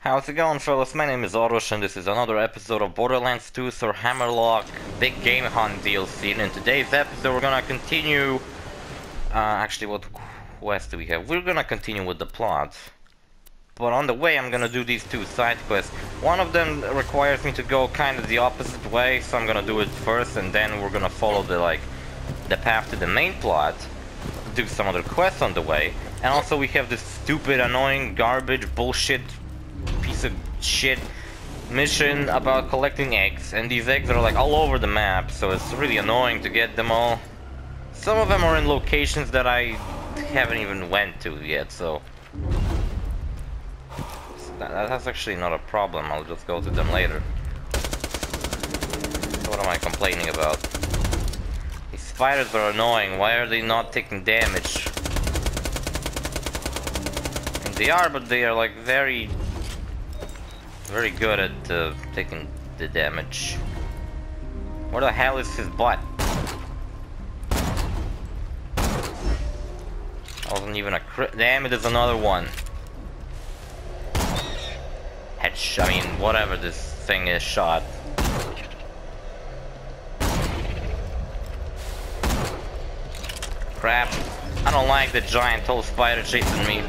How's it going, fellas? My name is Oros and this is another episode of Borderlands 2 Sir Hammerlock Big Game Hunt DLC. And in today's episode we're gonna continue... actually, what quest do we have? We're gonna continue with the plot. But on the way I'm gonna do these two side quests. One of them requires me to go kind of the opposite way, so I'm gonna do it first and then we're gonna follow the, the path to the main plot. Do some other quests on the way. And also we have this stupid, annoying, garbage, bullshit... of shit mission about collecting eggs, and these eggs are like all over the map, so it's really annoying to get them all. Some of them are in locations that I haven't even went to yet, so that's actually not a problem. I'll just go to them later. What am I complaining about? These spiders are annoying. Why are they not taking damage? And they are, but they are like very good at taking the damage. Where the hell is his butt? Wasn't even a crit. Damn it, there's another one. Headshot. I mean, whatever this thing is shot. Crap. I don't like the giant tall spider chasing me.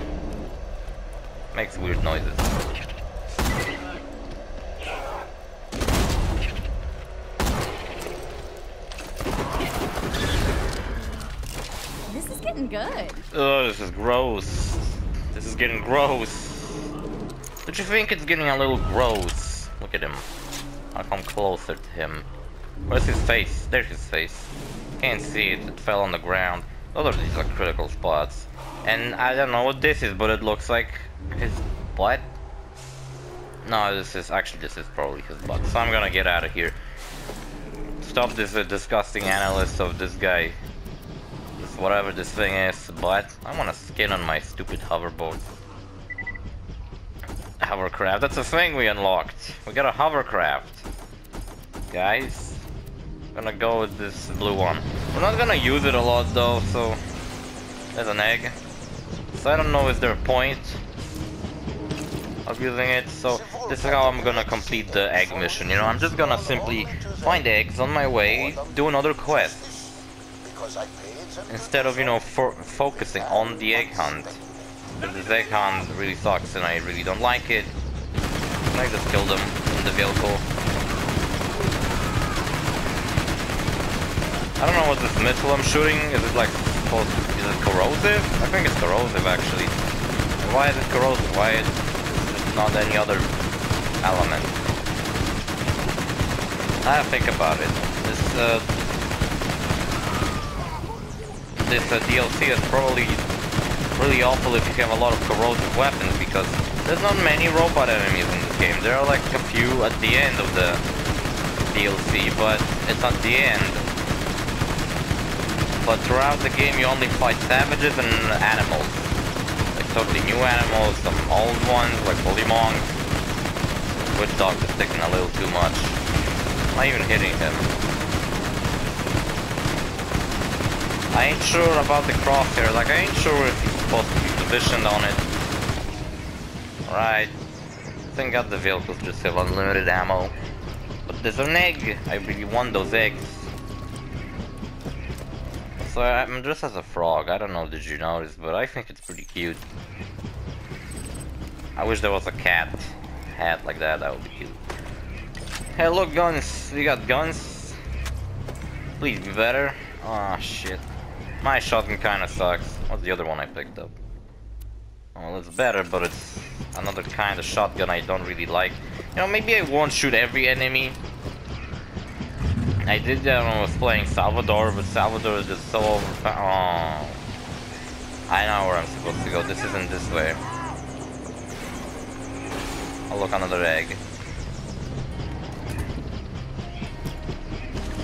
Makes weird noises. Good. Oh, this is gross. This is getting gross. Don't you think it's getting a little gross? Look at him. I'll come closer to him. Where's his face? There's his face. Can't see it. It fell on the ground. Those are these like critical spots. And I don't know what this is, but it looks like his butt. No, this is actually probably his butt. So I'm gonna get out of here. Stop this disgusting analysis of this guy. Whatever this thing is, but I want to skin on my stupid hoverboard. Hovercraft, that's a thing we unlocked. We got a hovercraft. Guys, I'm gonna go with this blue one. We're not gonna use it a lot though, so... There's an egg. So I don't know if there's a point of using it, so this is how I'm gonna complete the egg mission, you know? I'm just gonna simply find eggs on my way, do another quest. Instead of, you know, focusing on the egg hunt. This egg hunt really sucks and I really don't like it. I just killed them in the vehicle. I don't know what this missile I'm shooting, is it like, is it corrosive? I think it's corrosive actually. Why is it corrosive? Why is it not any other element? I have to think about it. This DLC is probably really awful if you have a lot of corrosive weapons, because there's not many robot enemies in this game. There are like a few at the end of the DLC, but it's at the end. But throughout the game you only fight savages and animals. Like totally new animals, some old ones like Polymonk. Witch Doctor's taking a little too much. Not even hitting him. I ain't sure about the crosshair, like I ain't sure if he's supposed to be positioned on it. Right. Thank God the vehicles just have unlimited ammo. But there's an egg! I really want those eggs. So I'm dressed as a frog, I don't know, did you notice, but I think it's pretty cute. I wish there was a cat hat like that, that would be cute. Hey look, guns! You got guns? Please be better. Aw, shit. My shotgun kinda sucks. What's the other one I picked up? Well, it's better, but it's another kind of shotgun I don't really like. You know, maybe I won't shoot every enemy. I did that when I was playing Salvador, but Salvador is just so overpowered. Oh. I know where I'm supposed to go. This isn't this way. Oh, look, another egg.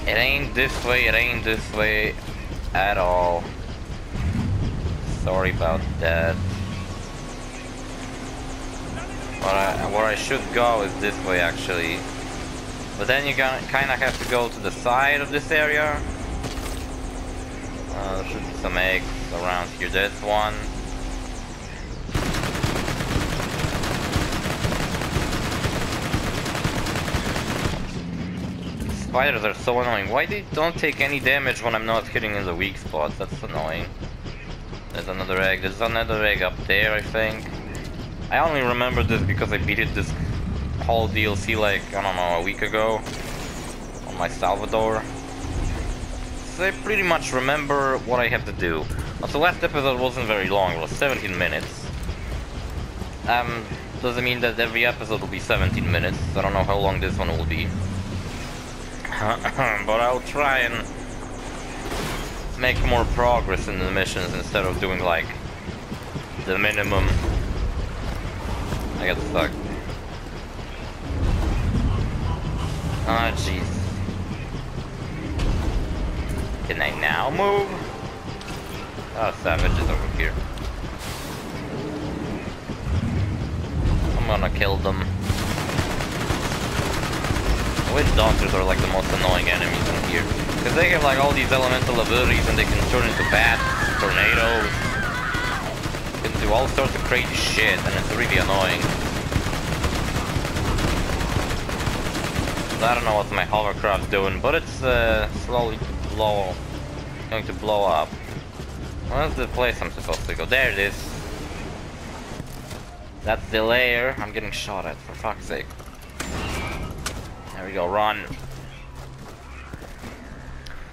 It ain't this way at all. Sorry about that. Where I should go is this way actually. But then you're gonna kinda have to go to the side of this area. There should be some eggs around here. There's one. spiders are so annoying. Why they don't take any damage when I'm not hitting in the weak spots? That's annoying. There's another egg. There's another egg up there, I think. I only remember this because I beat it this whole DLC like, I don't know, a week ago. On my Salvador. So I pretty much remember what I have to do. Also, last episode wasn't very long. It was 17 minutes. Doesn't mean that every episode will be 17 minutes. I don't know how long this one will be. But I'll try and make more progress in the missions instead of doing like the minimum. I got stuck. Ah, oh, jeez. Can I now move? Oh, Savage is over here. I'm gonna kill them. Witch Doctors are like the most annoying enemies in here. Because they have like all these elemental abilities and they can turn into bats, tornadoes. They can do all sorts of crazy shit and it's really annoying. I don't know what my hovercraft's doing, but it's slowly going to blow up. Where's the place I'm supposed to go? There it is. That's the lair I'm getting shot at, for fuck's sake. There we go, run.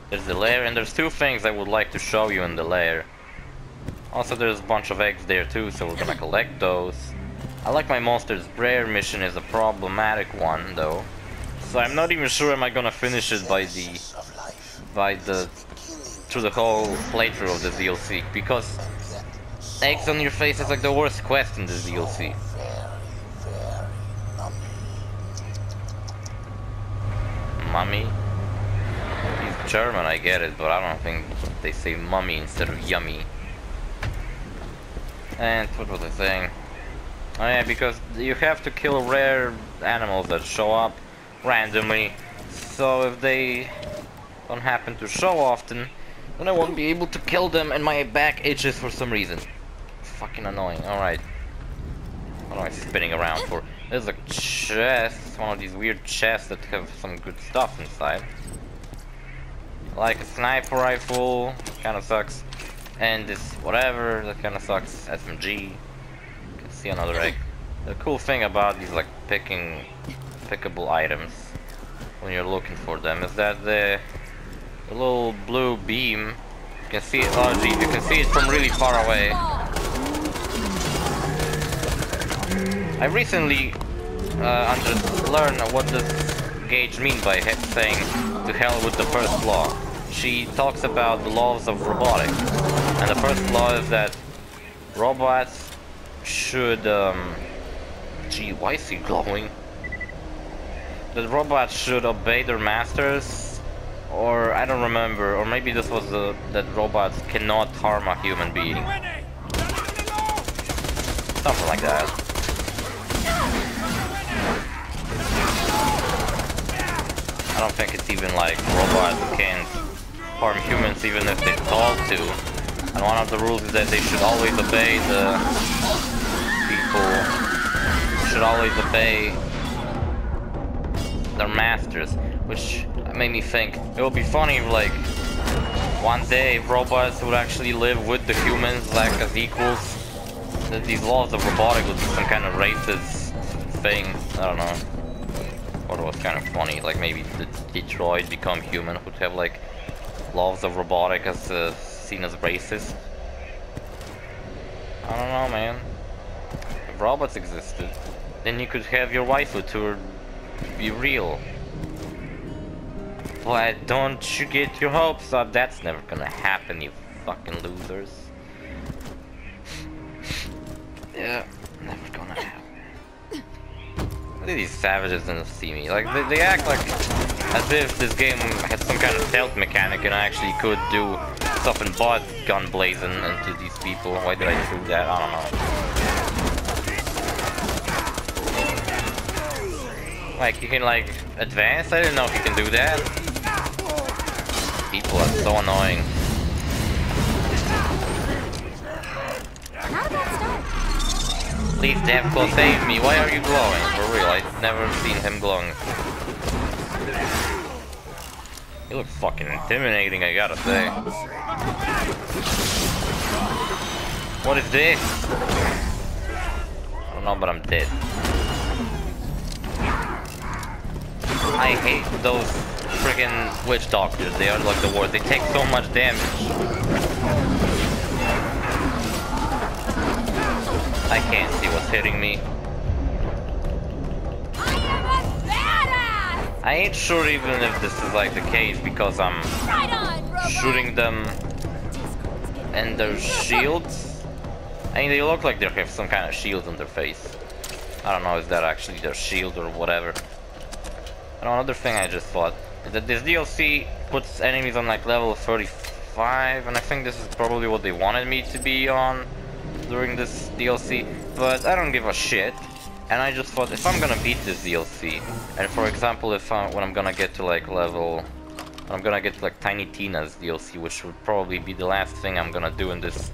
There's the lair, and there's two things I would like to show you in the lair. Also, there's a bunch of eggs there too, so we're gonna collect those. I like my monster's prayer mission is a problematic one though, so I'm not even sure am I gonna finish it through the whole playthrough of the DLC, because eggs on your face is like the worst quest in this DLC. Mummy? He's German, I get it, but I don't think they say mummy instead of yummy. And what was I saying? Oh yeah, because you have to kill rare animals that show up randomly, so if they don't happen to show often, then I won't be able to kill them and my back itches for some reason. Fucking annoying, alright. What am I spinning around for? There's a chest, one of these weird chests that have some good stuff inside. Like a sniper rifle, kinda sucks. And this whatever, that kinda sucks. SMG. You can see another egg. The cool thing about these like pickable items when you're looking for them is that the little blue beam, you can see it, oh geez, you can see it from really far away. I recently learned what does Gaige mean by saying to hell with the first law. She talks about the laws of robotics, and the first law is that robots should gee, why is he glowing? That robots should obey their masters, or I don't remember, or maybe this was that robots cannot harm a human being, something like that. I don't think it's even like robots can harm humans even if they're told to. And one of the rules is that they should always obey the people. Should always obey their masters. Which made me think it would be funny if like one day robots would actually live with the humans like as equals. That these laws of robotics would be some kind of racist thing. I don't know. What was kind of funny, like maybe the Detroit Become Human would have like laws of robotic as seen as racist. I don't know, man. If robots existed, then you could have your waifu tour be real. But don't you get your hopes up, that's never gonna happen, you fucking losers. Yeah, never gonna happen. Look at these savages didn't see me. Like, they act like as if this game had some kind of stealth mechanic and I actually could do stuff and bot gun blazing into these people. Why did I do that? I don't know. Like, you can, like, advance? I didn't know if you can do that. People are so annoying. Please, Deathclaw, save me. Why are you glowing? For real, I've never seen him glowing. They look fucking intimidating, I gotta say. What is this? I don't know, but I'm dead. I hate those freaking witch doctors. They are like the worst. They take so much damage. I can't see what's hitting me. I ain't sure even if this is like the case because I'm shooting them and their shields. I mean, they look like they have some kind of shield on their face. I don't know if that actually their shield or whatever. And another thing I just thought is that this DLC puts enemies on like level 35, and I think this is probably what they wanted me to be on during this DLC, but I don't give a shit. And I just thought, if I'm gonna beat this DLC, and for example, if when I'm gonna get to like level, when I'm gonna get to like Tiny Tina's DLC, which would probably be the last thing I'm gonna do in this,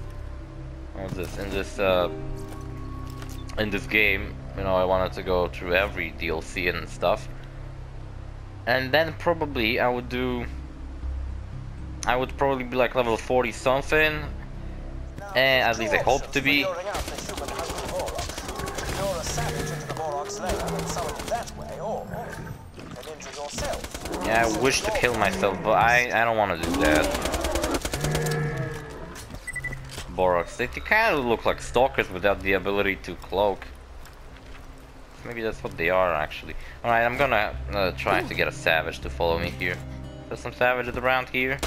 in this game. You know, I wanted to go through every DLC and stuff, and then probably I would probably be like level 40 something, and at least I hope to be. Yeah, I wish to kill myself, but I don't want to do that. Borok, they kind of look like stalkers without the ability to cloak. Maybe that's what they are actually. All right, I'm gonna try to get a savage to follow me here. There's some savages around here.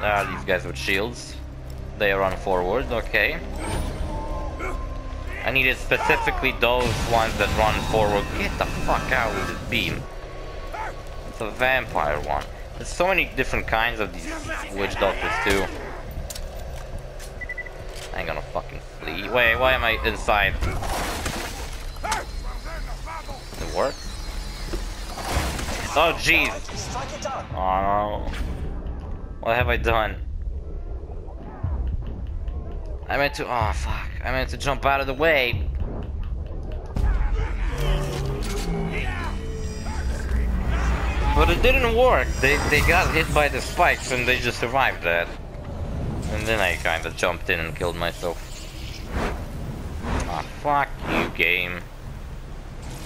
Ah, these guys with shields. They run forward. Okay. I needed specifically those ones that run forward. Get the fuck out with this beam. It's a vampire one. There's so many different kinds of these witch doctors too. I ain't gonna fucking flee. Wait, why am I inside? Did it work? Oh jeez. Oh no. What have I done? I meant to, oh fuck, I meant to jump out of the way. But it didn't work. They got hit by the spikes and they just survived that. And then I kinda jumped in and killed myself. Ah, fuck you, game.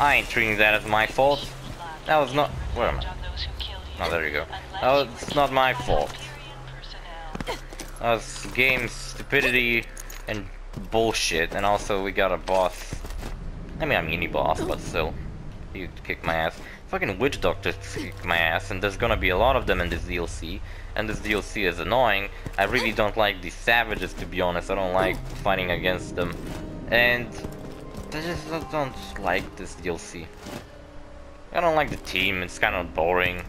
I ain't treating that as my fault. That was not, where am I? Oh, there you go. Oh, it's not my fault. Us game stupidity and bullshit, and also we got a boss. I mean, a mini boss, but still, you kick my ass. Fucking witch doctors kick my ass, and there's gonna be a lot of them in this DLC. And this DLC is annoying. I really don't like these savages, to be honest. I don't like fighting against them, and I just don't like this DLC. I don't like the team. It's kind of boring.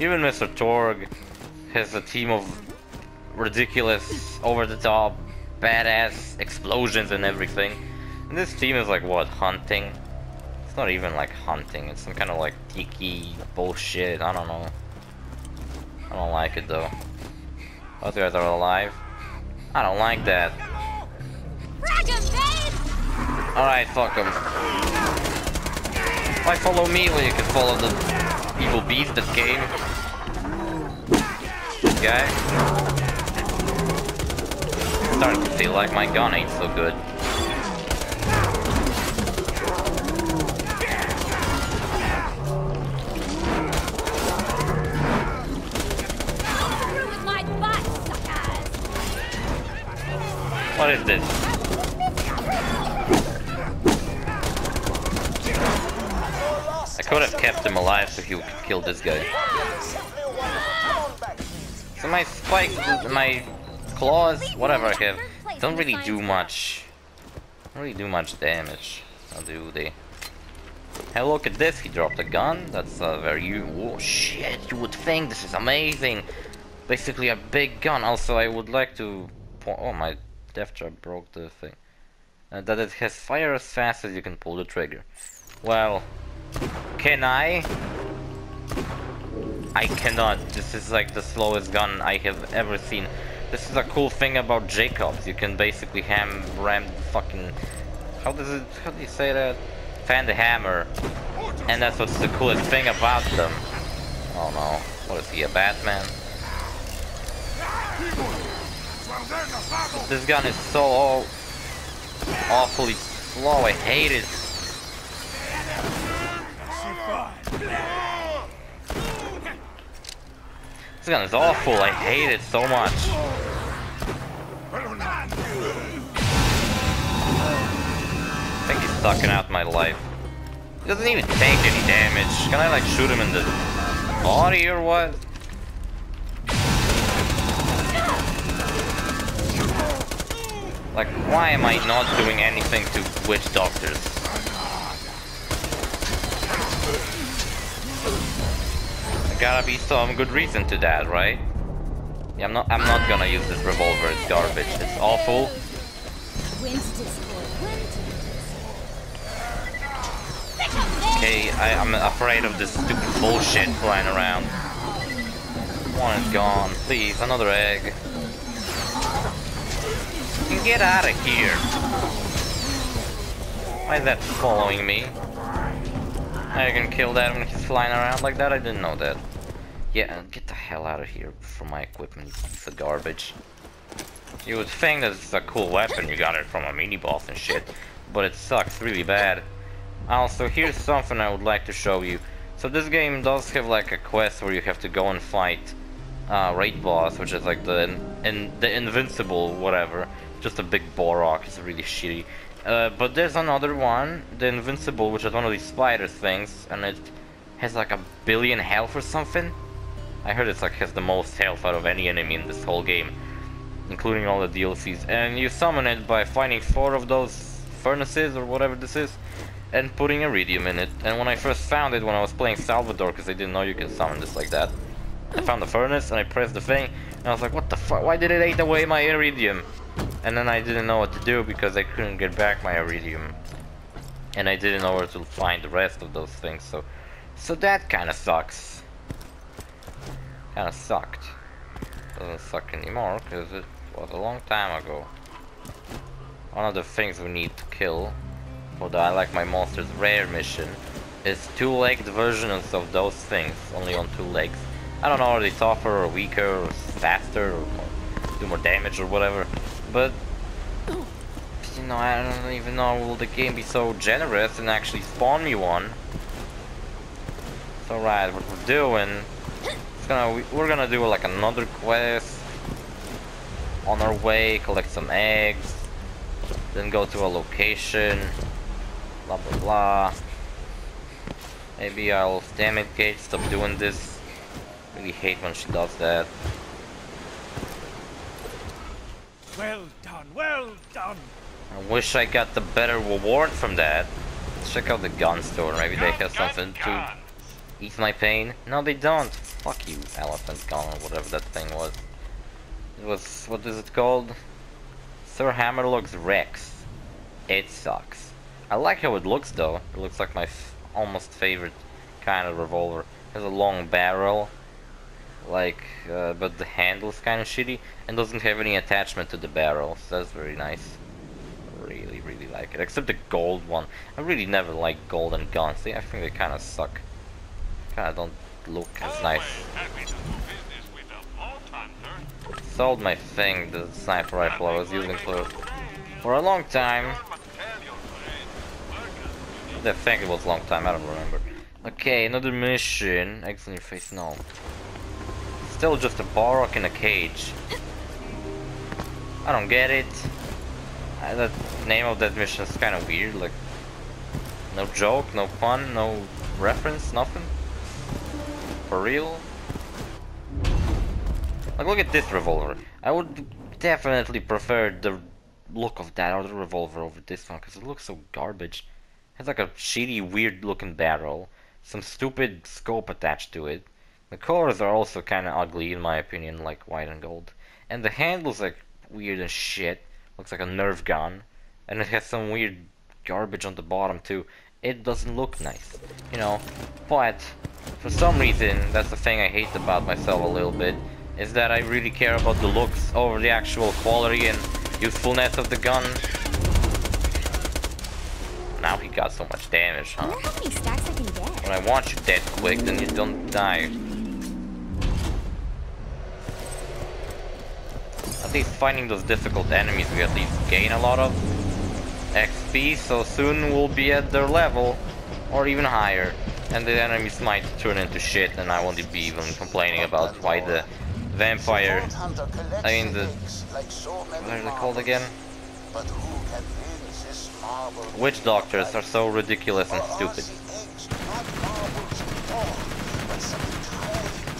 Even Mr. Torg has a team of ridiculous, over-the-top, badass explosions and everything. And this team is like, what, hunting? It's not even like hunting, it's some kind of like tiki bullshit, I don't know. I don't like it though. Those guys are alive. I don't like that. Alright, fuck them. Why follow me when you can follow the evil beast that came? This guy. Starting to feel like my gun ain't so good. What is this? I could have kept him alive so he would kill this guy. So my spikes, my claws, whatever I have, don't really do much. Don't really do much damage, do they? Hey, look at this! He dropped a gun. That's a very oh shit! You would think this is amazing. Basically a big gun. Also, I would like to. Oh, my death trap broke the thing. That it has fire as fast as you can pull the trigger. Well, can I? I cannot. This is like the slowest gun I have ever seen. This is a cool thing about Jacobs. You can basically ram fucking. How do you say that? Fan the hammer. And that's what's the coolest thing about them. Oh no, what is he, a Batman? This gun is so awfully slow, I hate it. This gun is awful, I hate it so much. I think he's sucking out my life. He doesn't even take any damage. Can I like shoot him in the body or what? Like, why am I not doing anything to witch doctors? There gotta be some good reason to that, right? Yeah, I'm not gonna use this revolver, it's garbage. It's awful. Okay, I'm afraid of this stupid bullshit flying around. One is gone, please, another egg. Get out of here! Why is that following me? I can kill that when he's flying around like that, I didn't know that. Yeah, get the hell out of here from my equipment, it's a garbage. You would think that it's a cool weapon, you got it from a mini-boss and shit, but it sucks really bad. Also, here's something I would like to show you. So this game does have like a quest where you have to go and fight raid boss, which is like the Invincible whatever. Just a big Borok. It's really shitty. But there's another one, the Invincible, which is one of these spider things, and it has like 1 billion health or something. I heard it's like has the most health out of any enemy in this whole game, including all the DLCs. And you summon it by finding 4 of those furnaces or whatever this is, and putting iridium in it. And when I first found it, when I was playing Salvador, because I didn't know you can summon this like that, I found the furnace and I pressed the thing and I was like, what the fuck, why did it eat away my iridium? And then I didn't know what to do because I couldn't get back my iridium, and I didn't know where to find the rest of those things, so that kinda sucks. Kinda sucked. Doesn't suck anymore because it was a long time ago. One of the things we need to kill for the I Like My Monsters rare mission is 2-legged versions of those things, only on 2 legs. I don't know, are they tougher or weaker or faster or do more damage or whatever, but you know, I don't even know, will the game be so generous and actually spawn me one? So right, what we're doing, we're gonna do like another quest on our way, collect some eggs, then go to a location, blah blah blah. Maybe I'll... Damn it, Gaige, stop doing this. Really hate when she does that. Well done, well done. I wish I got the better reward from that. Let's check out the gun store. Maybe they have something to ease my pain. No, they don't. Fuck you, elephant gun or whatever that thing was. It was, what is it called? Sir Hammerlock's Rex. It sucks. I like how it looks though. It looks like my almost favorite kind of revolver. It has a long barrel. Like, but the handle's kind of shitty and doesn't have any attachment to the barrel, so that's very nice. Really, really like it, except the gold one. I really never like golden guns. I think they kind of suck. Kind of don't look as nice. Sold my thing, the sniper rifle I was using for a long time. I think it was a long time, I don't remember. Okay, another mission. Eggs on your face, no. Still just a Borok in a cage. I don't get it. The name of that mission is kind of weird, like no joke, no pun, no reference, nothing. For real? Like, look at this revolver. I would definitely prefer the look of that other revolver over this one because it looks so garbage. It has like a shitty, weird-looking barrel, some stupid scope attached to it. The colors are also kinda ugly in my opinion, like white and gold. And the handle's like weird as shit. Looks like a nerf gun. And it has some weird garbage on the bottom too. It doesn't look nice, you know. But for some reason, that's the thing I hate about myself a little bit, is that I really care about the looks over the actual quality and usefulness of the gun. Now he got so much damage, huh? When I want you dead quick, then you don't die. least finding those difficult enemies, we at least gain a lot of XP, so soon we'll be at their level, or even higher, and the enemies might turn into shit, and I won't be even complaining about why the vampire, I mean the, what are they called again? Witch Doctors are so ridiculous and stupid.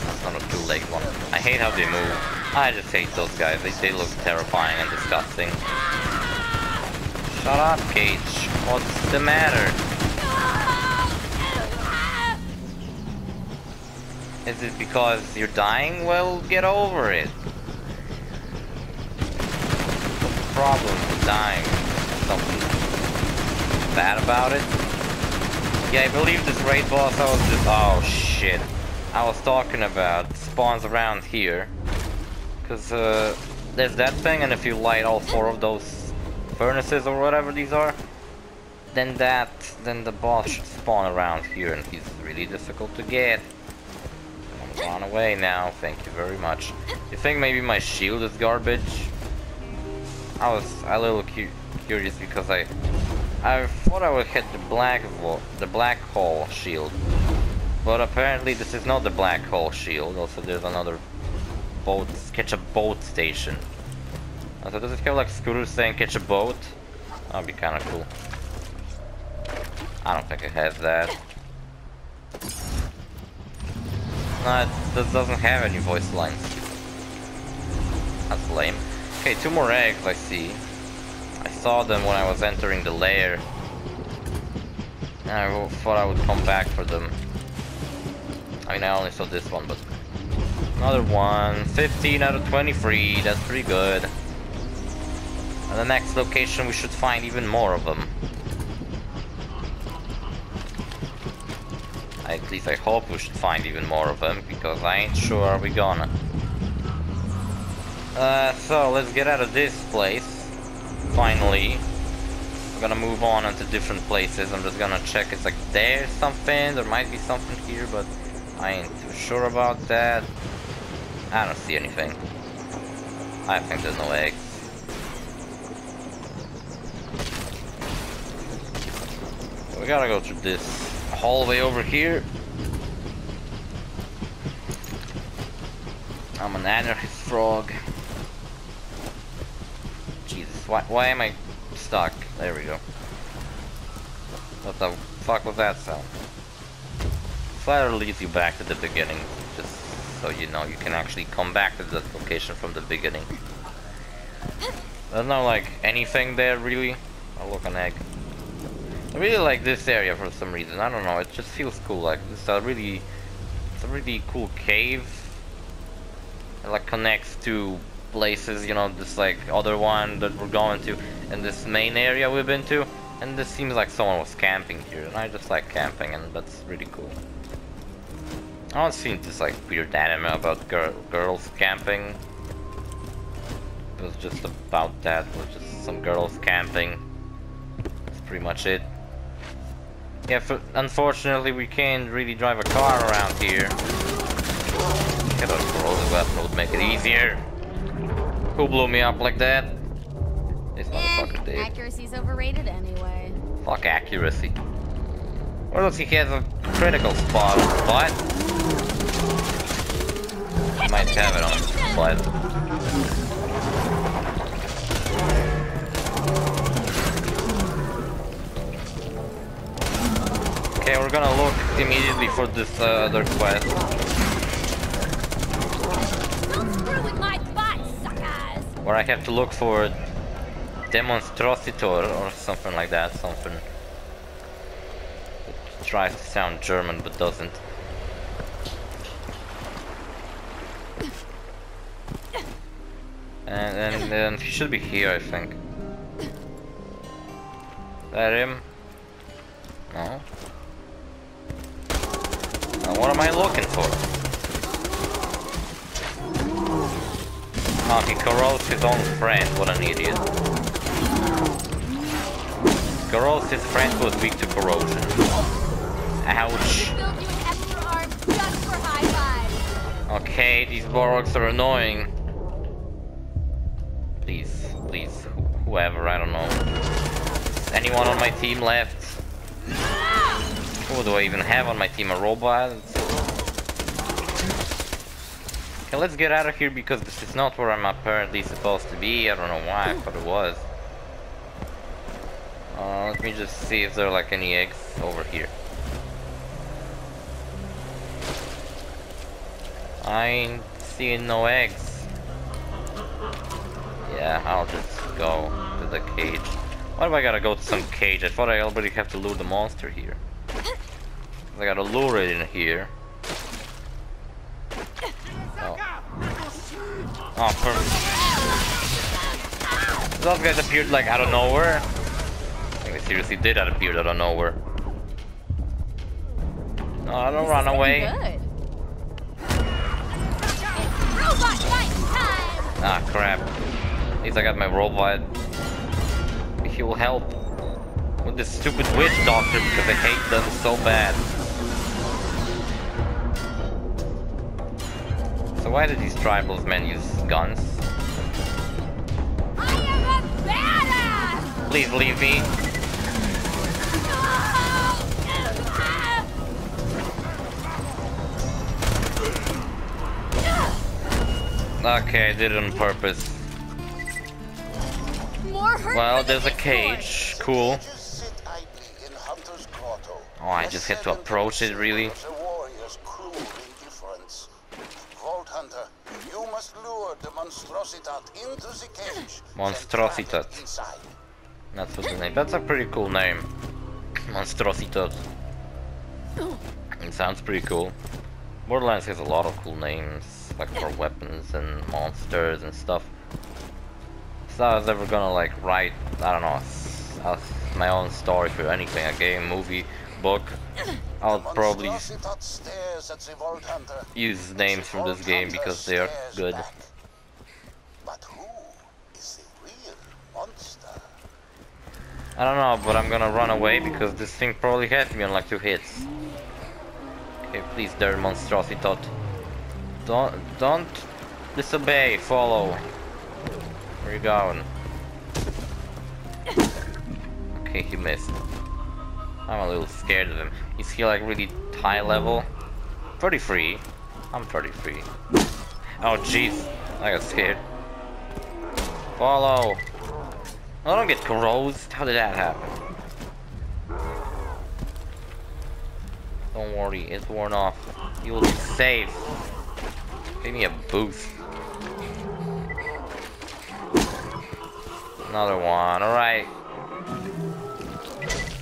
That's not a two-leg one. I hate how they move. I just hate those guys. They look terrifying and disgusting. Shut up, Gaige. What's the matter? Is it because you're dying? Well, get over it. What's the problem with dying? Something bad about it? Yeah, I believe this raid boss I was just... Oh, shit. I was talking about spawns around here. Because there's that thing, and if you light all four of those furnaces or whatever these are, then the boss should spawn around here, and he's really difficult to get. Run away now, thank you very much. You think maybe my shield is garbage? I was a little curious because I thought I would hit the black hole shield, but apparently this is not the black hole shield. Also, there's another boat, catch a boat station. So does it have like scooters saying catch a boat? That'd be kind of cool. I don't think it has that. No, it doesn't have any voice lines. That's lame. Okay, two more eggs I see. I saw them when I was entering the lair. And I thought I would come back for them. I mean, I only saw this one, but... Another one. 15 out of 23. That's pretty good. The next location we should find even more of them. At least I hope we should find even more of them, because I ain't sure are we gonna. So let's get out of this place. Finally. We're gonna move on into different places. I'm just gonna check. It's like there's something. There might be something here, but I ain't too sure about that. I don't see anything. I think there's no eggs. We gotta go through this hallway over here. I'm an anarchist frog. Jesus, why am I stuck? There we go. What the fuck was that sound? Flatter leads you back to the beginning, just so you know, you can actually come back to that location from the beginning. There's no like anything there really. Oh look, an egg. I really like this area for some reason. I don't know. It just feels cool. Like it's a really cool cave. It like connects to places, you know, this like other one that we're going to, and this main area we've been to. And this seems like someone was camping here, and I just like camping, and that's really cool. I don't see this like weird anime about girls camping. It was just about that. It was just some girls camping. That's pretty much it. Yeah, unfortunately we can't really drive a car around here. Get out for all the weapon would make it easier. Who blew me up like that? This motherfucker did. Accuracy's overrated anyway. Fuck accuracy. Or else he has a critical spot on his butt. He might have it on his butt. Okay, we're gonna look immediately for this other quest. Don't screw with my butt, suckers! Where I have to look for Demonstrositor or something like that, something that tries to sound German but doesn't. And he should be here, I think. Is that him? No. Now what am I looking for? Oh, he corrodes his own friend, what an idiot. Corrodes his friend who is weak to corrosion. Ouch. Okay, these Boroks are annoying. please. Whoever, I don't know. Is anyone on my team left? Who do I even have on my team? A robot? Okay, let's get out of here because this is not where I'm apparently supposed to be. I don't know why, I thought it was. Let me just see if there are like any eggs over here. I ain't seeing no eggs. Yeah, I'll just go to the cage. Why do I gotta go to some cage? I thought I already have to lure the monster here. I gotta lure it in here. Oh, perfect. Those guys appeared like out of nowhere. They seriously did appear out of nowhere. No, I don't run away. Ah, crap. At least I got my robot. He will help with this stupid witch doctor because I hate them so bad. So why did these tribals men use guns? I am a badass! Please leave me. Okay, I did it on purpose. Well, there's a cage. Cool. Oh, I just had to approach it, really? Monstrositat. That's what the name. That's a pretty cool name. Monstrositat. It sounds pretty cool. Borderlands has a lot of cool names. Like for weapons and monsters and stuff. So I was never gonna like write, I don't know, my own story for anything, a game, movie, book. I'll probably use names from this game because they are good. But who is the real monster? I don't know, but I'm gonna run away because this thing probably had me on like 2 hits. Okay, please there, Monstrositat. Don't disobey, follow. Where are you going? Okay, he missed. I'm a little scared of him. Is he like really high level? 33. I'm 33. Oh jeez, I got scared. Follow. I don't get corrosed. How did that happen? Don't worry, it's worn off. You will be safe. Give me a boost. Another one. Alright.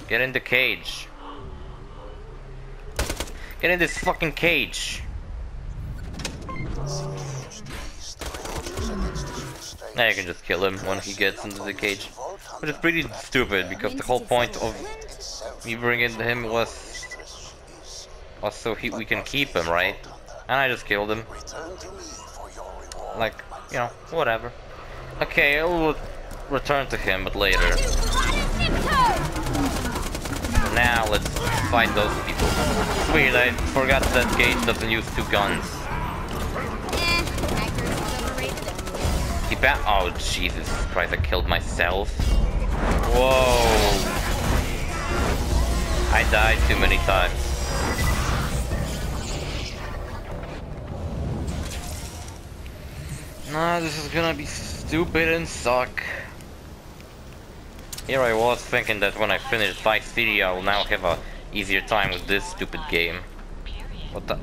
Get in the cage. Get in this fucking cage. Now you can just kill him when he gets into the cage. Which is pretty stupid because the whole point of me bringing him was so we can keep him, right? And I just killed him. Like, you know, whatever. Okay, I will return to him, but later. So now let's fight those people. Sweet, I forgot that Gaige doesn't use 2 guns. He bat. Oh Jesus Christ! I killed myself. Whoa! I died too many times. Nah, this is gonna be stupid and suck. Here I was thinking that when I finish Vice City I will now have a easier time with this stupid game. What the?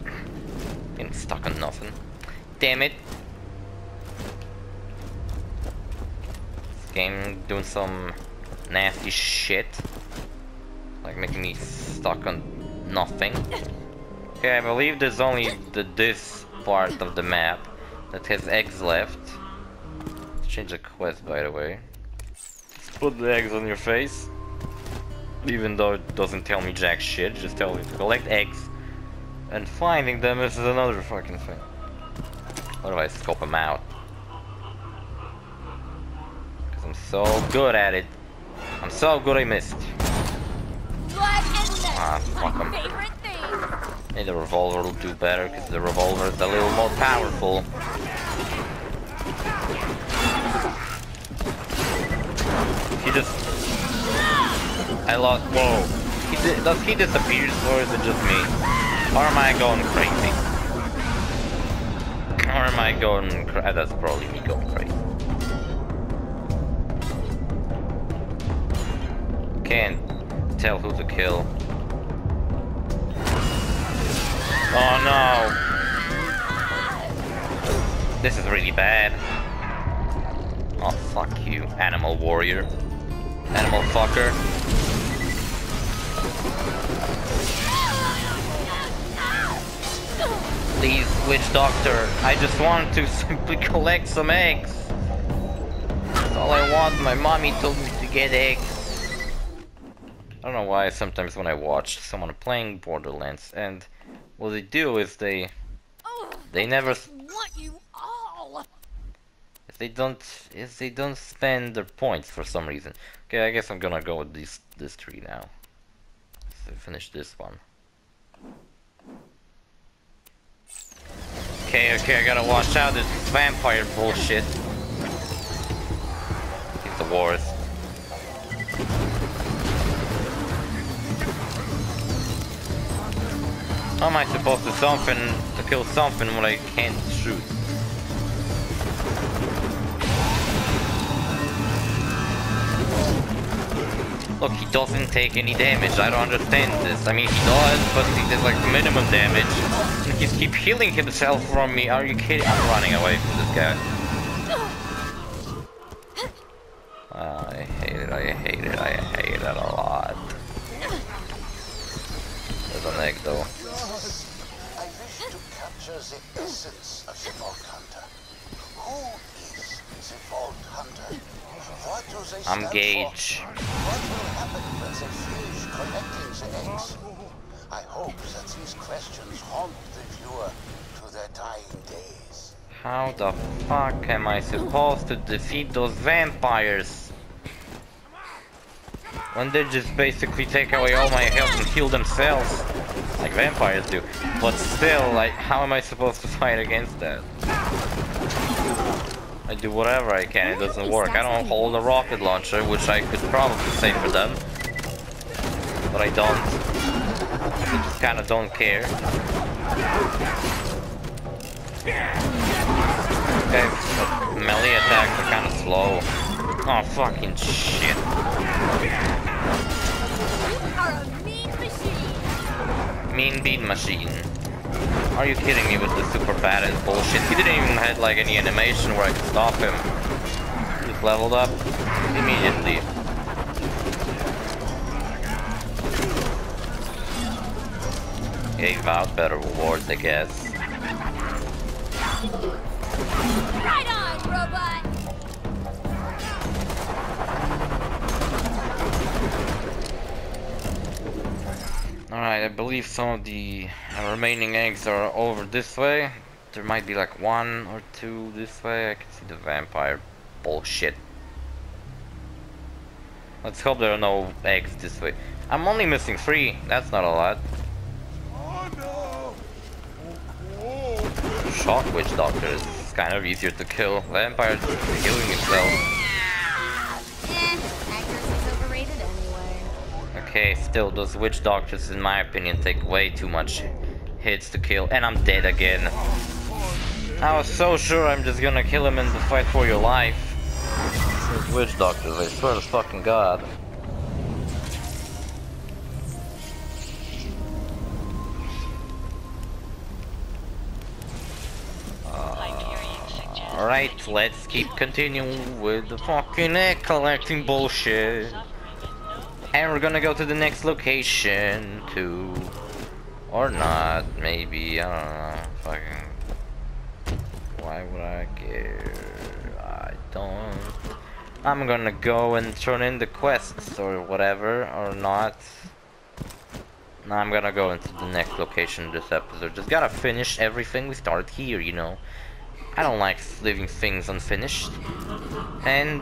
Getting stuck on nothing. Damn it! This game doing some nasty shit. Like making me stuck on nothing. Okay, I believe there's only this part of the map that has eggs left. Let's change the quest, by the way. Put the eggs on your face. Even though it doesn't tell me jack shit, just tells me to collect eggs. And finding them is another fucking thing. What if I scope them out? Because I'm so good at it. I'm so good I missed. Ah, fuck them. Maybe the revolver will do better because the revolver is a little more powerful. I lost. Whoa. Does he disappear, or is it just me? Or am I going crazy? Or am I going crazy? That's probably me going crazy. Can't tell who to kill. Oh no! This is really bad. Oh fuck you, animal warrior. Animal fucker. Please, Witch Doctor, I just want to simply collect some eggs. That's all I want. My mommy told me to get eggs. I don't know why sometimes when I watch someone playing Borderlands, and what they do is they never want you all. If they don't spend their points for some reason. Okay, I guess I'm gonna go with this tree now. So finish this one. Okay, I gotta watch out this vampire bullshit. He's the worst. How am I supposed to kill something when I can't shoot? Look, he doesn't take any damage. I don't understand this. I mean, he does, but he did like minimum damage. And he keeps healing himself from me. Are you kidding? I'm running away from this guy. I hate it. I hate it. I hate it a lot. There's an egg, though. I wish to capture the essence of the Vault Hunter. Who is the Vault Hunter? What do they stand for? I'm Gaige. What will happen when they finish collecting the eggs? I hope that these questions haunt the viewer to their dying days. How the fuck am I supposed to defeat those vampires? When they just basically take away all my health and heal themselves, like vampires do. But still, like, how am I supposed to fight against that? I do whatever I can, it doesn't work. I don't hold a rocket launcher, which I could probably save for them. But I don't. I just kinda don't care. Okay, but melee attacks are kinda slow. Oh, fucking shit. You are a mean machine. Mean bean machine. Are you kidding me with the super badass bullshit? He didn't even have like any animation where I could stop him. He just leveled up immediately. Gave out better rewards, I guess. Right on, robot! Alright, I believe some of the remaining eggs are over this way. There might be like one or two this way. I can see the vampire bullshit. Let's hope there are no eggs this way. I'm only missing 3. That's not a lot. Oh, no. Shock Witch Doctor is kind of easier to kill. Vampire's healing himself. Okay, still, those Witch Doctors, in my opinion, take way too much hits to kill. And I'm dead again. I was so sure I'm just gonna kill him in the fight for your life. Those Witch Doctors, I swear to fucking God. Alright, let's keep continuing with the fucking egg collecting bullshit. And we're gonna go to the next location, too. Or not, maybe, I don't know. Fucking. Why would I care? I don't. I'm gonna go and turn in the quests or whatever, or not. No, I'm gonna go into the next location this episode. Just gotta finish everything we started here, you know. I don't like leaving things unfinished. And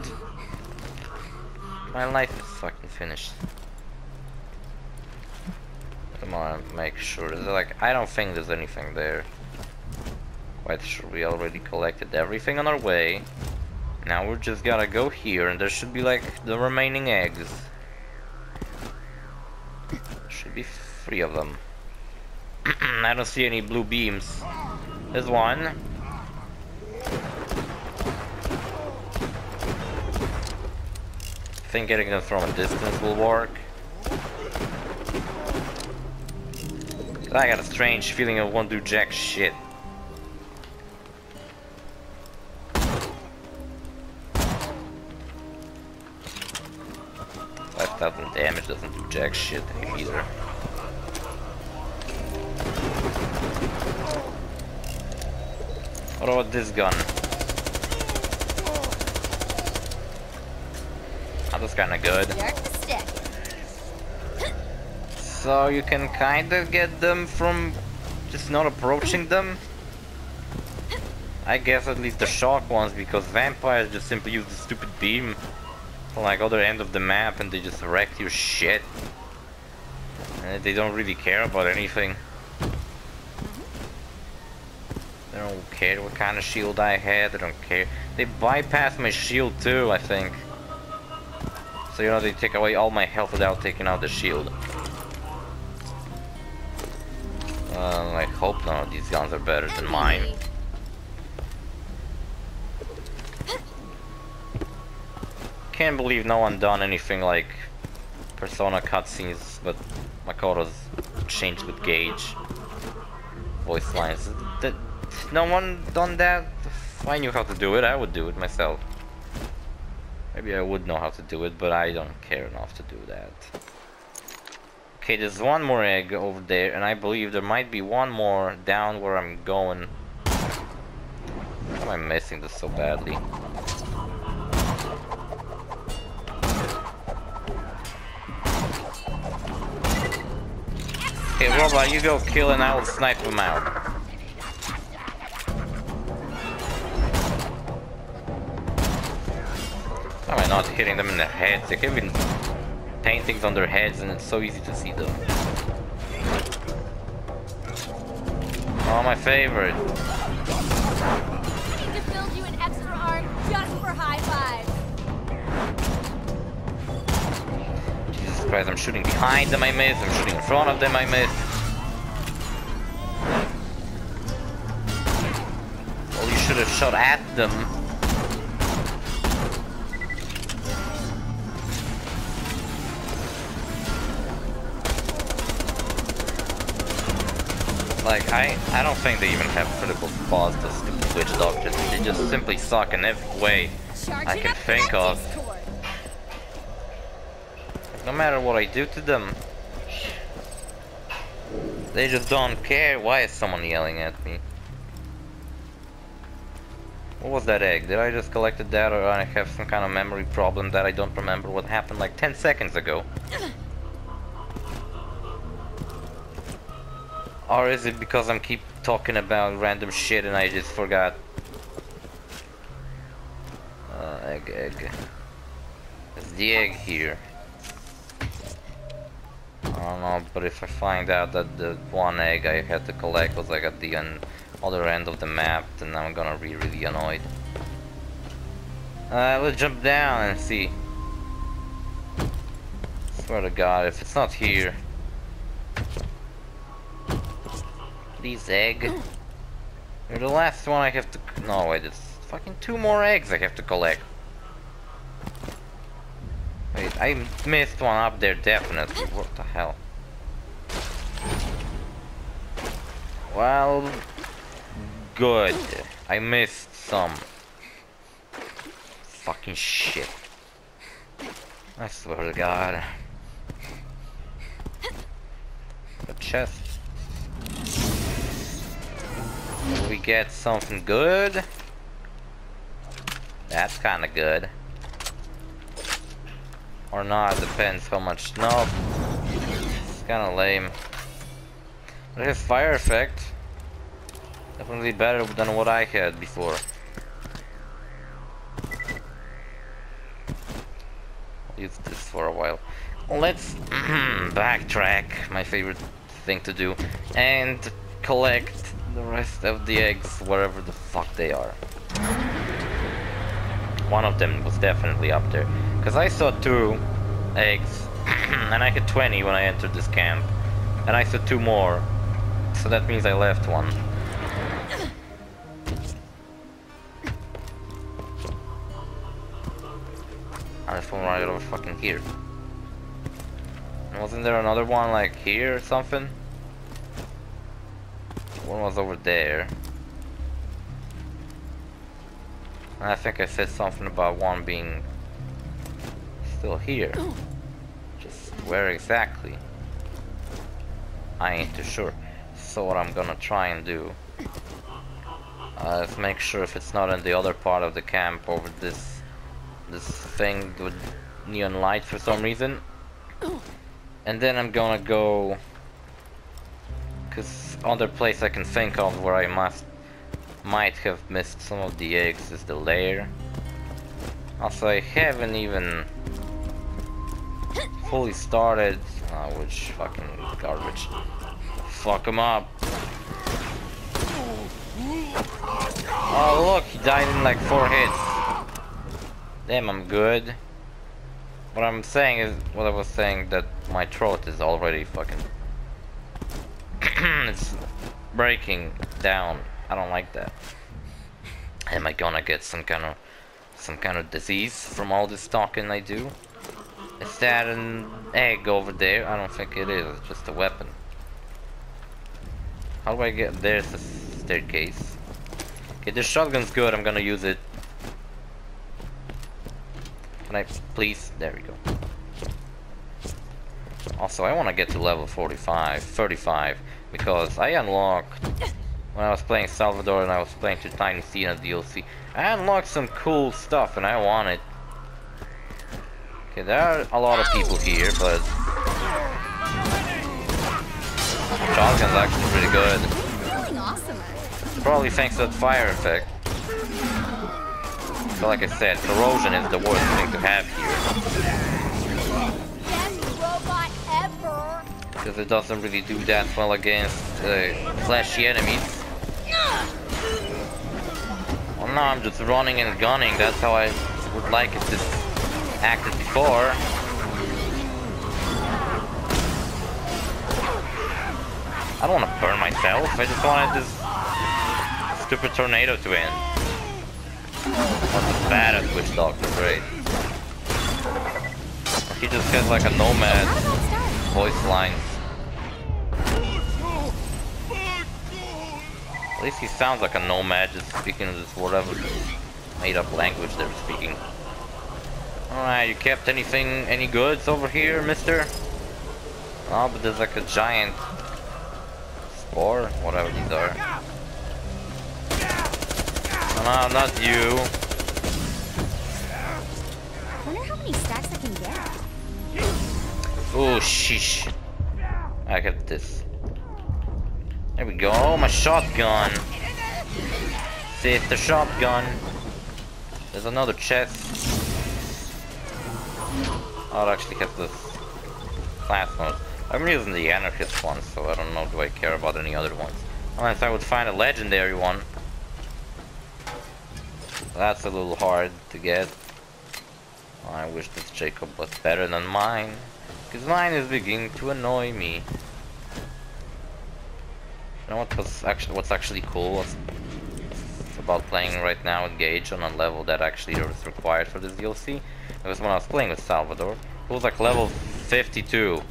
my life is fucking finished. Come on, make sure. Like, I don't think there's anything there. Quite sure we already collected everything on our way. Now we're just gotta go here, and there should be like the remaining eggs. There should be 3 of them. I don't see any blue beams. There's one. I think getting them from a distance will work. I got a strange feeling I won't do jack shit. Doesn't damage, doesn't do jack shit either. What about this gun? Oh, that's kinda good. So you can kinda get them from just not approaching them? I guess at least the shock ones, because vampires just simply use the stupid beam. Like other end of the map, and they just wreck your shit, and they don't really care about anything. They don't care what kind of shield I had. They don't care. They bypass my shield too, I think. So you know, they take away all my health without taking out the shield. I hope none of these guns are better than mine. I can't believe no one done anything like Persona cutscenes, but Makoto's changed with Gaige voice lines. That no one done that. If I knew how to do it, I would do it myself. Maybe I would know how to do it, but I don't care enough to do that. Okay, there's one more egg over there, and I believe there might be one more down where I'm going. Why am I missing this so badly? Okay, Robot, you go kill and I will snipe him out. Why am I not hitting them in the head? They keep paintings on their heads and it's so easy to see them. Oh, my favorite. We could build you an extra arm just for high fives. Jesus Christ, I'm shooting behind them, I miss. I'm shooting in front of them, I miss. Well, you should have shot at them. Like, I don't think they even have critical flaws, those stupid Witch Doctors. They just simply suck in every way I can think of. No matter what I do to them, they just don't care. Why is someone yelling at me? What was that egg? Did I just collect that, or I have some kind of memory problem that I don't remember what happened like 10 seconds ago? Or is it because I'm keep talking about random shit and I just forgot? Egg. There's the egg here. I don't know, but if I find out that the one egg I had to collect was like at the other end of the map, then I'm gonna be really annoyed. Let's jump down and see. Swear to God, if it's not here. Please, egg. You're the last one I have to... No, wait, it's fucking 2 more eggs I have to collect. Wait, I missed one up there, definitely. What the hell? Well... good. I missed some. Fucking shit. I swear to God. A chest. We get something good. That's kinda good. Or not, depends how much. Nope. It's kinda lame. But it has fire effect. Definitely better than what I had before. I'll use this for a while. Let's backtrack, my favorite thing to do, and collect the rest of the eggs wherever the fuck they are. One of them was definitely up there, because I saw 2 eggs and I had 20 when I entered this camp. And I said 2 more. So that means I left one. Ah, there's one right over fucking here. And wasn't there another one like here or something? One was over there. And I think I said something about one being still here. Just where exactly? I ain't too sure. So what I'm gonna try and do is make sure if it's not in the other part of the camp over this thing with neon lights for some reason. And then I'm gonna go, cause other place I can think of where I might have missed some of the eggs is the lair. Also, I haven't even fully started, which fucking garbage. Fuck him up. Oh look, he died in like 4 hits. Damn, I'm good. What I'm saying is, what I was saying, that my throat is already fucking it's breaking down. I don't like that. Am I gonna get some kind of disease from all this talking I do? Is that an egg over there? I don't think it is, it's just a weapon. How do I get... there's a staircase. Okay, this shotgun's good, I'm gonna use it. Can I please? There we go. Also, I wanna get to level 35, because I unlocked... when I was playing Salvador and I was playing to Tiny Tina DLC, I unlocked some cool stuff and I want it. Okay, there are a lot of people here, but shotgun's actually pretty good. Probably thanks to that fire effect. So like I said, corrosion is the worst thing to have here. Because it doesn't really do that well against flashy enemies. Well, now I'm just running and gunning, that's how I would like it to acted before. I don't want to burn myself, I just wanted this stupid tornado to end. That's bad at Witch Doctor, right? He just has like a nomad voice line. At least he sounds like a nomad, just speaking this whatever made up language they're speaking. Alright, you kept any goods over here, mister? Oh, but there's like a giant spore, whatever these are. No, not you. I wonder how many stacks I can get. Oh, sheesh. I got this. There we go, oh, my shotgun. Save the shotgun. There's another chest. Oh, it actually has this class mode. I'm using the anarchist one, so I don't know, do I care about any other ones. Unless I would find a legendary one. That's a little hard to get. Oh, I wish this Jacob was better than mine, because mine is beginning to annoy me. You know what was actually, what's actually cool about playing right now with Gaige on a level that actually was required for this DLC? It was when I was playing with Salvador, it was like level 52.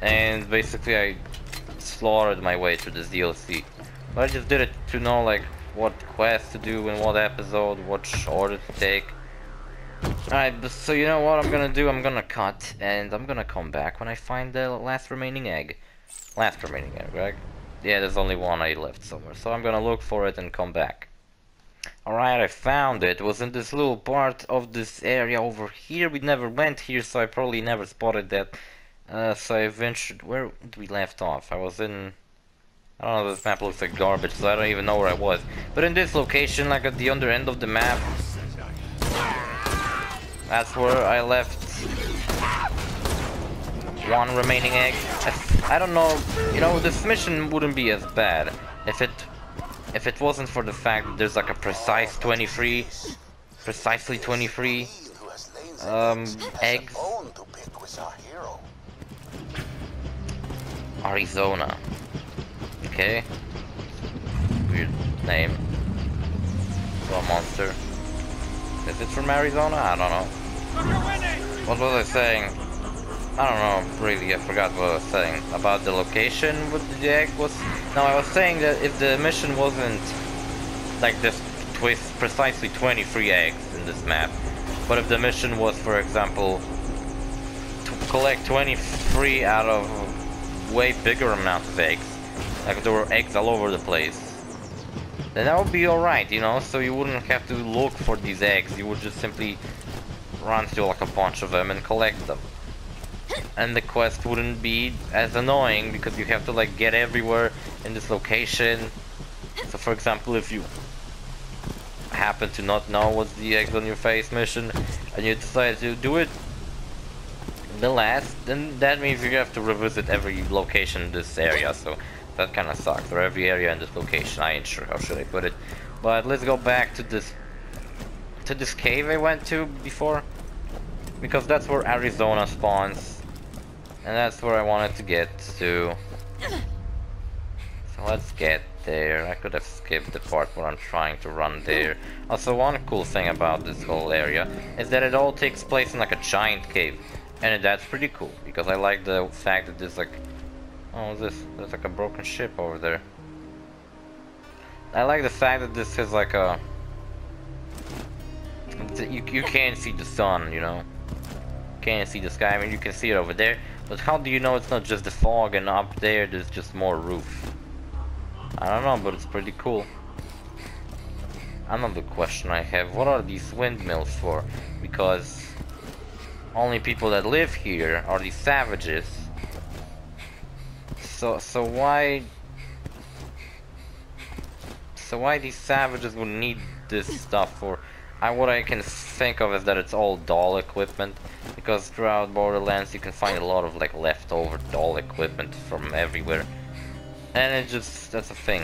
And basically I slaughtered my way through this DLC. But I just did it to know like what quest to do in what episode, what order to take. Alright, so you know what I'm gonna do? I'm gonna cut and I'm gonna come back when I find the last remaining egg. Last remaining egg, right? Yeah, there's only one I left somewhere. So I'm gonna look for it and come back. Alright, I found it. It was in this little part of this area over here. We never went here, so I probably never spotted that. So I ventured... where did we left off? I was in... I don't know, this map looks like garbage, so I don't even know where I was. But in this location, like at the other end of the map... that's where I left... one remaining egg. I don't know... you know, this mission wouldn't be as bad if it... if it wasn't for the fact that there's like a precisely 23 Egg. Arizona. Okay. Weird name. For a monster. Is it from Arizona? I don't know. What was I saying? I don't know, really, I forgot what I was saying. About the location with the egg was... No, I was saying that if the mission wasn't... Like this with precisely 23 eggs in this map. But if the mission was, for example... To collect 23 out of way bigger amount of eggs. Like if there were eggs all over the place. Then that would be alright, you know? So you wouldn't have to look for these eggs. You would just simply run through like a bunch of them and collect them. And the quest wouldn't be as annoying because you have to like get everywhere in this location. So for example, if you happen to not know what's the eggs on your face mission and you decide to do it the last, then that means you have to revisit every location in this area, so that kind of sucks. Or every area in this location, I ain't sure how should I put it. But let's go back to this cave I went to before, because that's where Arizona spawns. And that's where I wanted to get to. So let's get there. I could have skipped the part where I'm trying to run there. Also, one cool thing about this whole area is that it all takes place in like a giant cave. And that's pretty cool, because I like the fact that there's like... Oh, there's like a broken ship over there. I like the fact that this is like a... You can't see the sun, you know? Can't see the sky. I mean, you can see it over there, but how do you know it's not just the fog? And up there there's just more roof. I don't know, but it's pretty cool. Another question I have: what are these windmills for? Because only people that live here are these savages. So why these savages would need this stuff for? What I can think of is that it's all doll equipment, because throughout Borderlands you can find a lot of like leftover doll equipment from everywhere, and it just, that's a thing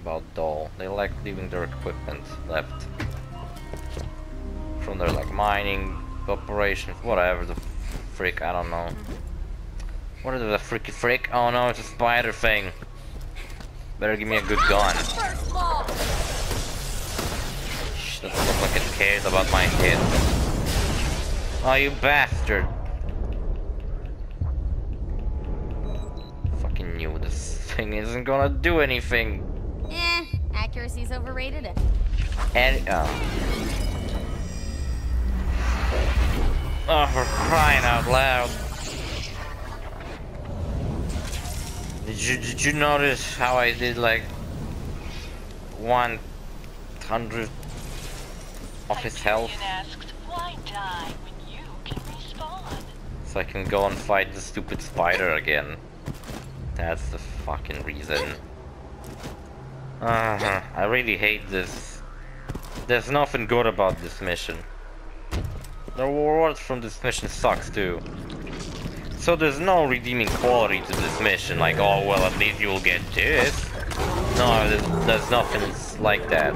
about doll, they like leaving their equipment left from their like mining operations, whatever the frick, I don't know. What is the freaky frick? Oh no, it's a spider thing. Better give me a good gun. Doesn't look like it cares about my head. Oh, you bastard! Fucking knew this thing isn't gonna do anything. Eh, accuracy's overrated. And oh, for crying out loud! Did you notice how I did like 100? Of his health, asked, why die when you can respawn? So I can go and fight the stupid spider again. That's the fucking reason. I really hate this. There's nothing good about this mission. The rewards from this mission sucks too. So there's no redeeming quality to this mission, like, oh well, at least you'll get this. No, there's nothing like that.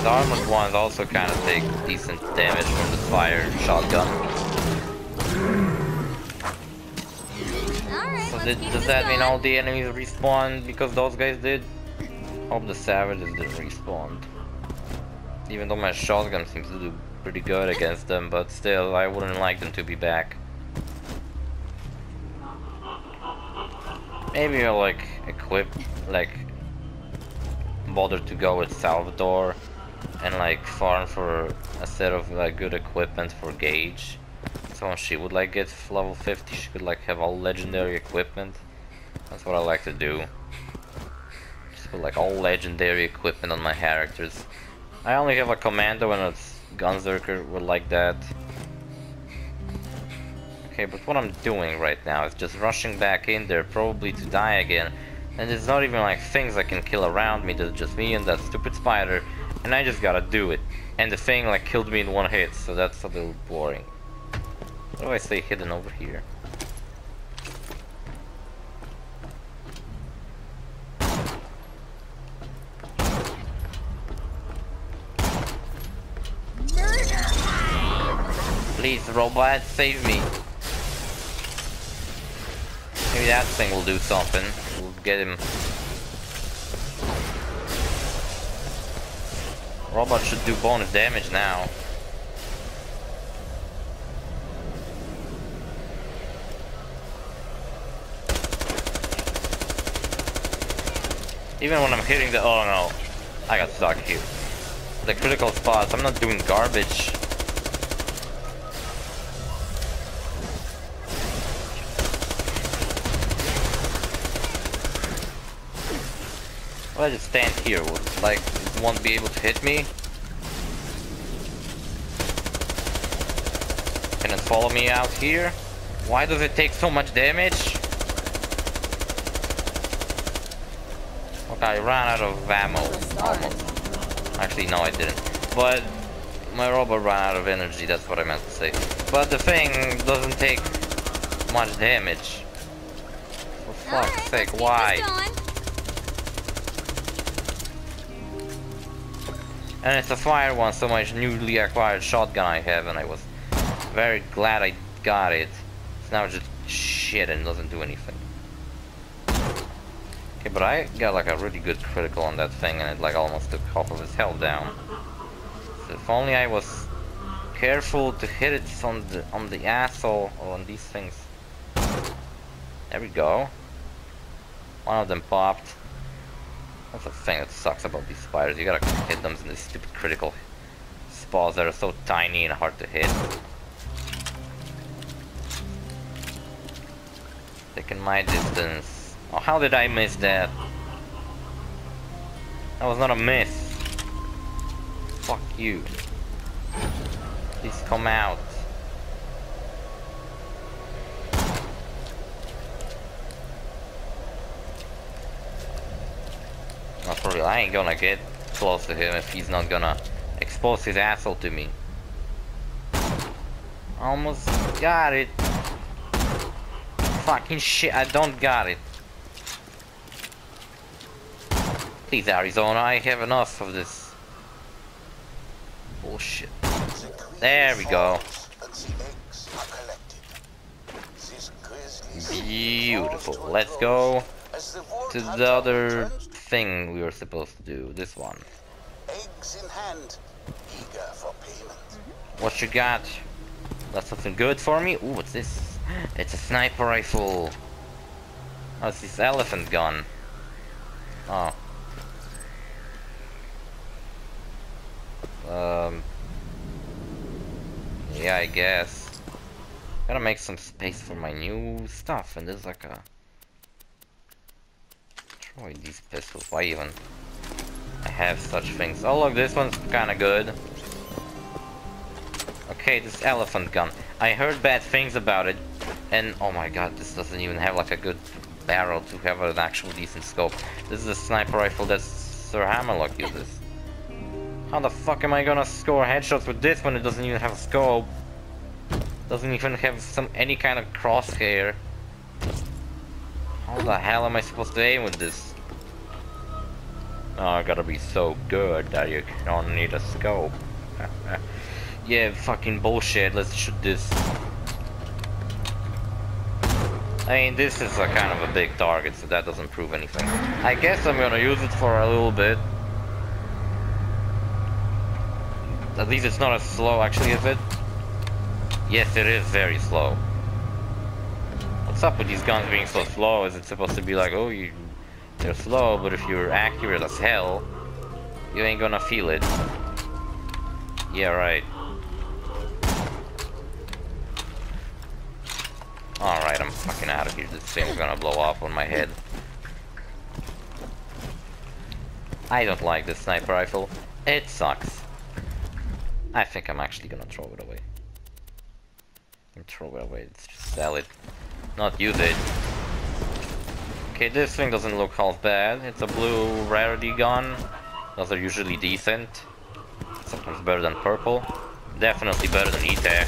The armored ones also kind of take decent damage from the fire shotgun. Right, so does that mean all the enemies respawned because those guys did? Hope the savages didn't respawn. Even though my shotgun seems to do pretty good against them, but still, I wouldn't like them to be back. Maybe I'll like equip, like bother to go with Salvador and like farm for a set of like good equipment for Gaige. So when she would like get level 50, she could like have all legendary equipment. That's what I like to do. Just put like all legendary equipment on my characters. I only have a commando and a gunzerker would like that. Okay, but what I'm doing right now is just rushing back in there, probably to die again. And there's not even like things I can kill around me, there's just me and that stupid spider. And I just gotta do it. And the thing like killed me in one hit, so that's a little boring. Why do I stay hidden over here? Please, robot, save me. Maybe that thing will do something. We'll get him. Robot should do bonus damage now. Even when I'm hitting the... Oh no. I got stuck here. The critical spots. I'm not doing garbage. Well, I just stand here. Like, it won't be able to hit me. Can it follow me out here? Why does it take so much damage? I ran out of ammo, almost. Actually, no, I didn't. But my robot ran out of energy, that's what I meant to say. But the thing doesn't take much damage. For fuck's sake, why? And it's a fire one, so my newly acquired shotgun I have, and I was very glad I got it. It's now just shit and doesn't do anything. Okay, but I got like a really good critical on that thing and it like almost took half of his health down. So if only I was careful to hit it on the asshole or on these things. There we go. One of them popped. That's the thing that sucks about these spiders. You gotta hit them in these stupid critical spots that are so tiny and hard to hit. Taking my distance. Oh, how did I miss that? That was not a miss. Fuck you. Please come out. Not for real. I ain't gonna get close to him if he's not gonna expose his asshole to me. Almost got it. Fucking shit, I don't got it. Please, Arizona, I have enough of this bullshit. There we go. Beautiful. Let's go to the other thing we were supposed to do. This one. What you got? That's something good for me? Ooh, what's this? It's a sniper rifle. Oh, it's this elephant gun. Oh. Yeah, I guess. Gotta make some space for my new stuff, and there's like a... Destroy these pistols, why even? I have such things. Oh look, this one's kinda good. Okay, this elephant gun. I heard bad things about it, and oh my god, this doesn't even have like a good barrel to have an actual decent scope. This is a sniper rifle that Sir Hammerlock uses. How the fuck am I gonna score headshots with this when it doesn't even have a scope? Doesn't even have any kind of crosshair. How the hell am I supposed to aim with this? Oh, I gotta be so good that you don't need a scope. Yeah, fucking bullshit, let's shoot this. I mean, this is a kind of a big target, so that doesn't prove anything. I guess I'm gonna use it for a little bit. At least it's not as slow, actually, is it? Yes, it is very slow. What's up with these guns being so slow? Is it supposed to be like, oh, they're slow, but if you're accurate as hell, you ain't gonna feel it. Yeah, right. Alright, I'm fucking out of here. This thing's gonna blow up on my head. I don't like this sniper rifle. It sucks. I think I'm actually gonna throw it away. Throw it away, let's just sell it. Not use it. Okay, this thing doesn't look half bad. It's a blue rarity gun. Those are usually decent. Sometimes better than purple. Definitely better than E-Tech.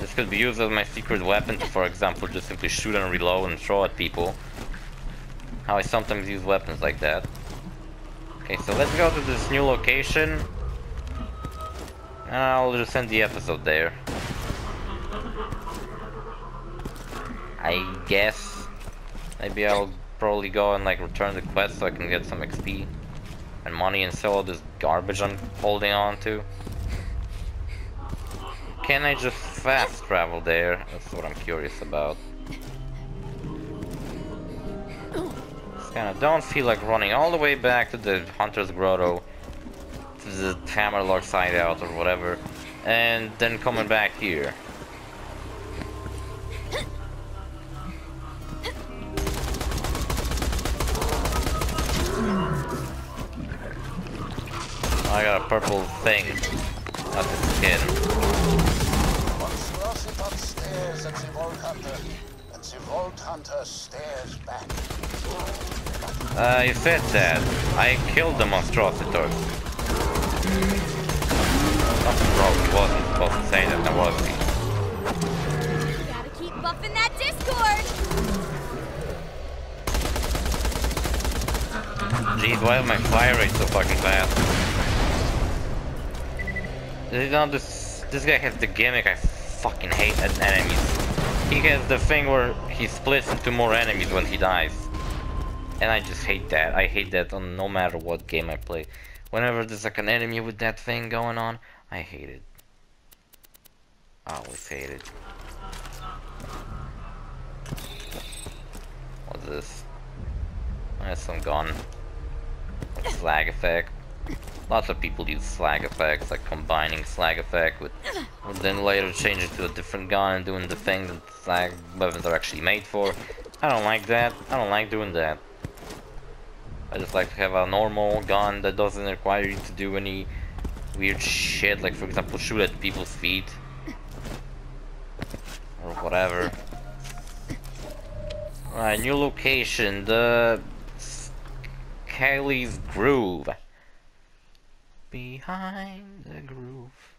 This could be used as my secret weapon, for example, just simply shoot and reload and throw at people. How I sometimes use weapons like that. Okay, so let's go to this new location. I'll just end the episode there, I guess. Maybe I'll probably go and like return the quest so I can get some XP and money and sell all this garbage I'm holding on to. Can I just fast travel there? That's what I'm curious about. Just kinda don't feel like running all the way back to the Hunter's Grotto, to the Hammerlock Sideout or whatever, and then coming back here. I got a purple thing. Not this kid. Monstrositat stares at the Vault Hunter, and the Vault Hunter stares back. You said that. I killed the Monstrositat. Something wrong. He wasn't supposed to say that, was he? Gotta keep buffing that Discord! Geez, why is my fire rate so fucking fast? You know, this guy has the gimmick I fucking hate at enemies. He has the thing where he splits into more enemies when he dies. And I just hate that. I hate that on no matter what game I play. Whenever there's like an enemy with that thing going on, I hate it. I always hate it. What's this? That's some gun. Flag effect. Lots of people use slag effects, like combining slag effect with, and then later change it to a different gun and doing the thing that slag weapons are actually made for. I don't like that. I don't like doing that. I just like to have a normal gun that doesn't require you to do any weird shit, like for example shoot at people's feet or whatever. Alright, new location, the Kelly's Groove. Behind the groove,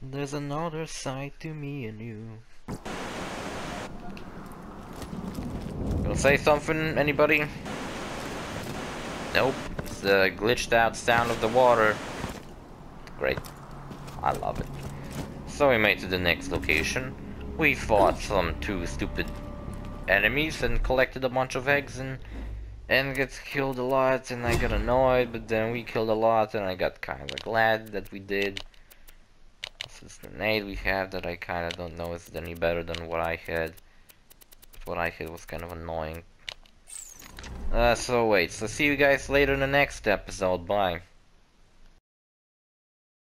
there's another side to me and you. Gonna say something, anybody? Nope, it's the glitched out sound of the water. Great, I love it. So we made it to the next location. We fought some two stupid enemies and collected a bunch of eggs and gets killed a lot, and I got annoyed, but then we killed a lot, and I got kind of glad that we did. This is the nade we have that I kind of don't know is any better than what I had. But what I had was kind of annoying. So wait, so see you guys later in the next episode, bye.